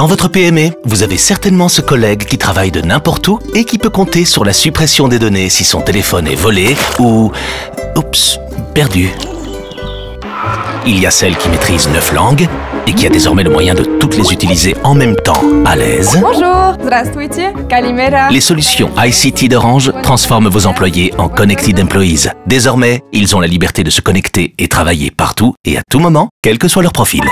Dans votre PME, vous avez certainement ce collègue qui travaille de n'importe où et qui peut compter sur la suppression des données si son téléphone est volé ou... oups, perdu. Il y a celle qui maîtrise 9 langues et qui a désormais le moyen de toutes les utiliser en même temps, à l'aise. Bonjour, здравствуйте, Kalimera. Les solutions ICT d'Orange transforment vos employés en Connected Employees. Désormais, ils ont la liberté de se connecter et travailler partout et à tout moment, quel que soit leur profil.